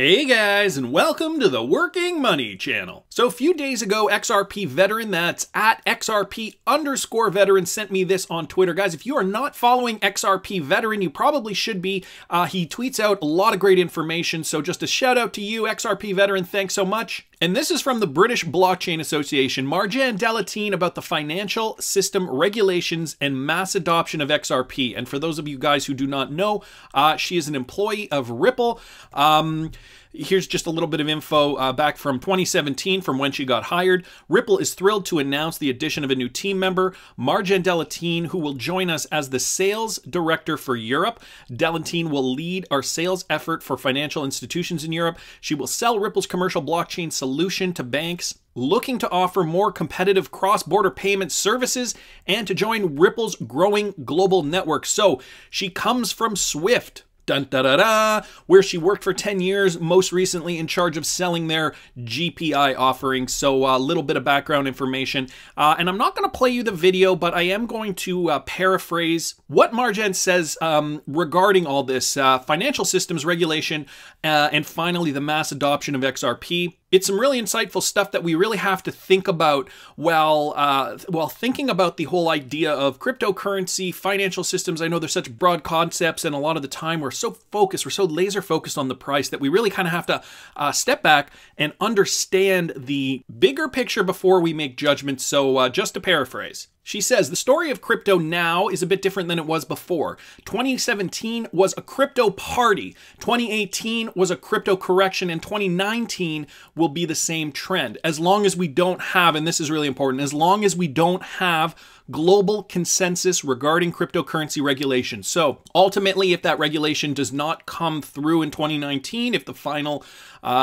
Hey guys, and welcome to the Working Money channel. So a few days ago, XRP Veteran, that's at XRP_veteran, sent me this on Twitter. Guys, if you are not following XRP Veteran, you probably should be. He tweets out a lot of great information. So just a shout out to you, XRP Veteran. Thanks so much. And this is from the British Blockchain Association, Marjan Delatinne, about the financial system regulations and mass adoption of XRP. And for those of you guys who do not know, she is an employee of Ripple. Here's just a little bit of info back from 2017, from when she got hired. Ripple is thrilled to announce the addition of a new team member, Marjan Delatinne, who will join us as the sales director for Europe. Delatinne will lead our sales effort for financial institutions in Europe. She will sell Ripple's commercial blockchain solution to banks looking to offer more competitive cross-border payment services and to join Ripple's growing global network. So she comes from Swift, where she worked for 10 years, most recently in charge of selling their GPI offering. So a little bit of background information. And I'm not going to play you the video, but I am going to paraphrase what Marjan says regarding all this financial systems regulation and finally the mass adoption of XRP. It's some really insightful stuff that we really have to think about while thinking about the whole idea of cryptocurrency, financial systems. I know they're such broad concepts, and a lot of the time we're so focused, we're so laser focused on the price that we really kind of have to step back and understand the bigger picture before we make judgments. So just to paraphrase. She says, the story of crypto now is a bit different than it was before. 2017 was a crypto party. 2018 was a crypto correction. And 2019 will be the same trend. As long as we don't have, and this is really important, as long as we don't have global consensus regarding cryptocurrency regulation. So ultimately, if that regulation does not come through in 2019, if the final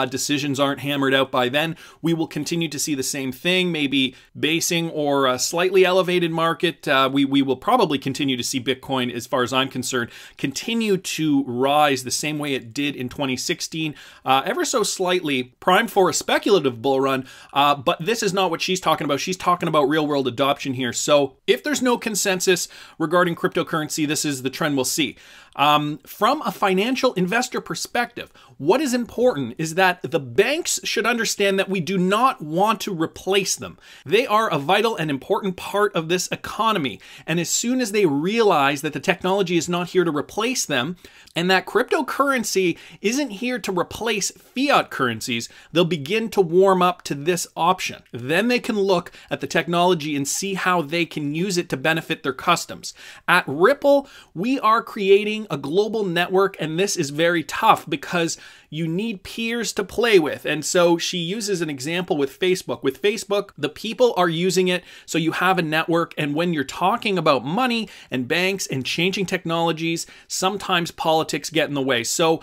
decisions aren't hammered out by then, we will continue to see the same thing, maybe basing or a slightly elevated market. We will probably continue to see Bitcoin, as far as I'm concerned, continue to rise the same way it did in 2016, ever so slightly, prime for a speculative bull run. But this is not what she's talking about. She's talking about real world adoption here. So if there's no consensus regarding cryptocurrency, this is the trend we'll see. From a financial investor perspective, what is important is that the banks should understand that we do not want to replace them. They are a vital and important part of this economy. And as soon as they realize that the technology is not here to replace them and that cryptocurrency isn't here to replace fiat currencies, they'll begin to warm up to this option. Then they can look at the technology and see how they can use it to benefit their customers. At Ripple, we are creating a global network, and this is very tough because you need peers to play with. And so she uses an example with Facebook. With Facebook, the people are using it, so you have a network. And when you're talking about money and banks and changing technologies, sometimes politics get in the way. So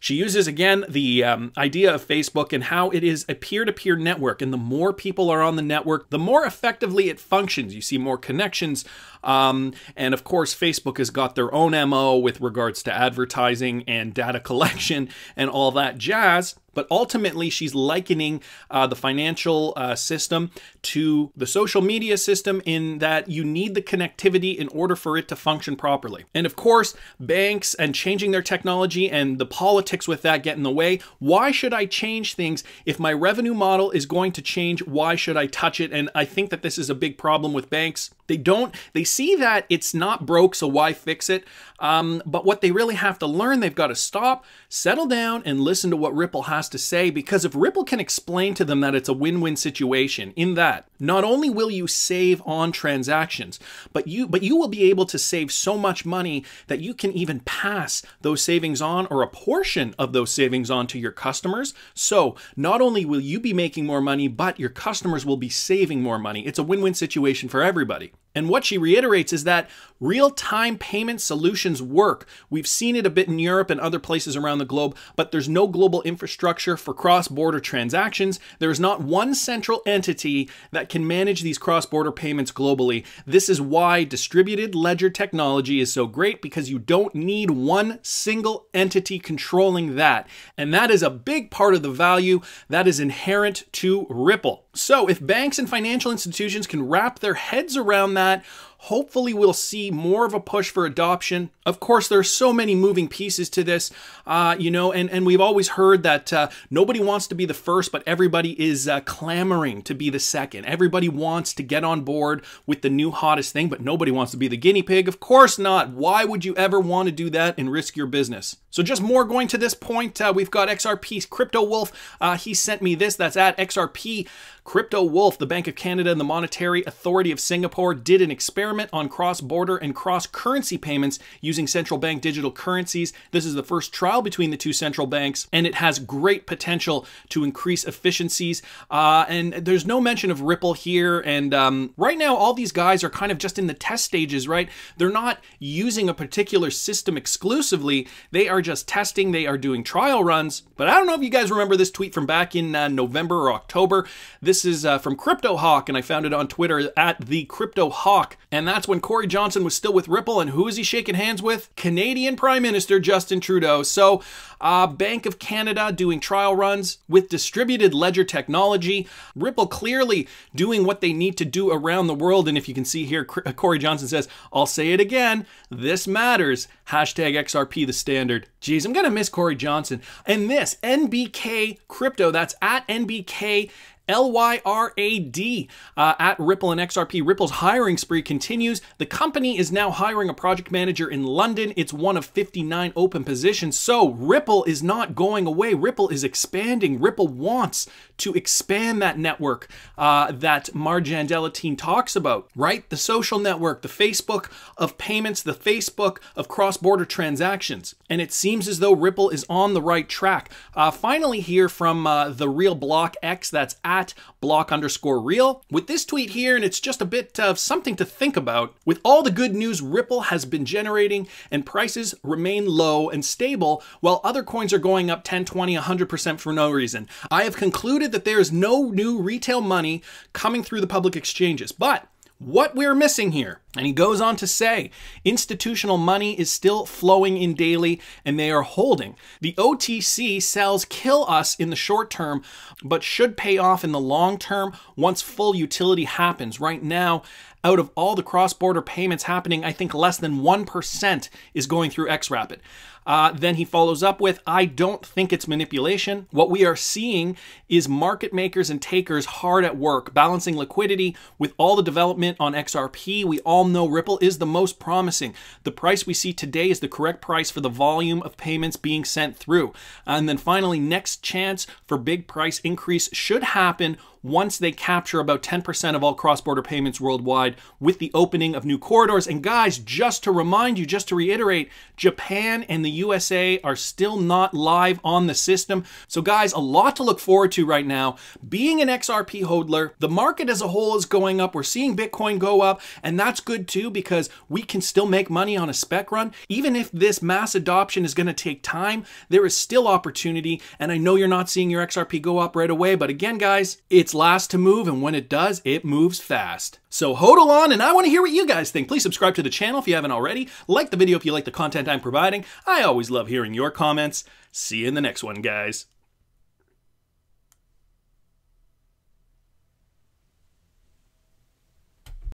she uses, again, the idea of Facebook and how it is a peer-to-peer network. And the more people are on the network, the more effectively it functions. You see more connections. And of course, Facebook has got their own MO with regards to advertising and data collection and all that jazz. But ultimately, she's likening the financial system to the social media system in that you need the connectivity in order for it to function properly. And of course, banks and changing their technology and the politics with that get in the way. Why should I change things? If my revenue model is going to change, why should I touch it? And I think that this is a big problem with banks. They see that it's not broke, so why fix it? But what they really have to learn, they've got to stop, settle down, and listen to what Ripple has to say, because if Ripple can explain to them that it's a win-win situation in that not only will you save on transactions, but you will be able to save so much money that you can even pass those savings on, or a portion of those savings on, to your customers. So not only will you be making more money, but your customers will be saving more money. It's a win-win situation for everybody. And what she reiterates is that real-time payment solutions work. We've seen it a bit in Europe and other places around the globe, but there's no global infrastructure for cross-border transactions. There is not one central entity that can manage these cross-border payments globally. This is why distributed ledger technology is so great, because you don't need one single entity controlling that. And that is a big part of the value that is inherent to Ripple. So if banks and financial institutions can wrap their heads around that, Hopefully we'll see more of a push for adoption. Of course, there are so many moving pieces to this, and we've always heard that nobody wants to be the first, but everybody is clamoring to be the second. Everybody wants to get on board with the new hottest thing, but nobody wants to be the guinea pig. Of course not. Why would you ever want to do that and risk your business? So just more going to this point, we've got XRP's Crypto Wolf. He sent me this. That's at XRP Crypto Wolf. The Bank of Canada and the Monetary Authority of Singapore did an experiment on cross-border and cross-currency payments using central bank digital currencies. This is the first trial between the two central banks, and it has great potential to increase efficiencies. And there's no mention of Ripple here. And right now, all these guys are kind of just in the test stages, right? They're not using a particular system exclusively. They are just testing. They are doing trial runs. But I don't know if you guys remember this tweet from back in November or October. This is from Crypto Hawk, and I found it on Twitter at the Crypto Hawk. And that's when Cory Johnson was still with Ripple, and who is he shaking hands with? Canadian Prime Minister Justin Trudeau. So Bank of Canada doing trial runs with distributed ledger technology. Ripple clearly doing what they need to do around the world. And if you can see here, Cory Johnson says, "I'll say it again, this matters. Hashtag XRP the standard." Geez, I'm going to miss Cory Johnson. And this, NBK Crypto, that's at NBK LYRAD at Ripple and XRP. Ripple's hiring spree continues. The company is now hiring a project manager in London. It's one of 59 open positions. So Ripple is not going away. Ripple is expanding. Ripple wants to expand that network that Marjan Delatinne talks about, right? The social network, the Facebook of payments, the Facebook of cross-border transactions. And it seems as though Ripple is on the right track. Finally here from the real Block X, that's at block_real, with this tweet here, and it's just a bit of something to think about. With all the good news Ripple has been generating and prices remain low and stable while other coins are going up 10, 20, 100% for no reason, I have concluded that there is no new retail money coming through the public exchanges. But what we're missing here, and he goes on to say, institutional money is still flowing in daily and they are holding. The OTC sells kill us in the short term, but should pay off in the long term once full utility happens. Right now, out of all the cross-border payments happening, I think less than 1% is going through Xrapid. Then he follows up with, I don't think it's manipulation. What we are seeing is market makers and takers hard at work, balancing liquidity with all the development on XRP. We all know Ripple is the most promising. The price we see today is the correct price for the volume of payments being sent through. And then finally, next chance for big price increase should happen once they capture about 10% of all cross-border payments worldwide with the opening of new corridors. And guys, just to remind you, just to reiterate, Japan and the USA are still not live on the system. So guys, a lot to look forward to right now. Being an XRP hodler, the market as a whole is going up. We're seeing Bitcoin go up, and that's good too, because we can still make money on a spec run. Even if this mass adoption is going to take time, there is still opportunity. And I know you're not seeing your XRP go up right away, but again, guys, it's last to move, and when it does, it moves fast. So hodl on, and I want to hear what you guys think. Please subscribe to the channel if you haven't already. Like the video if you like the content I'm providing. I always love hearing your comments. See you in the next one, guys.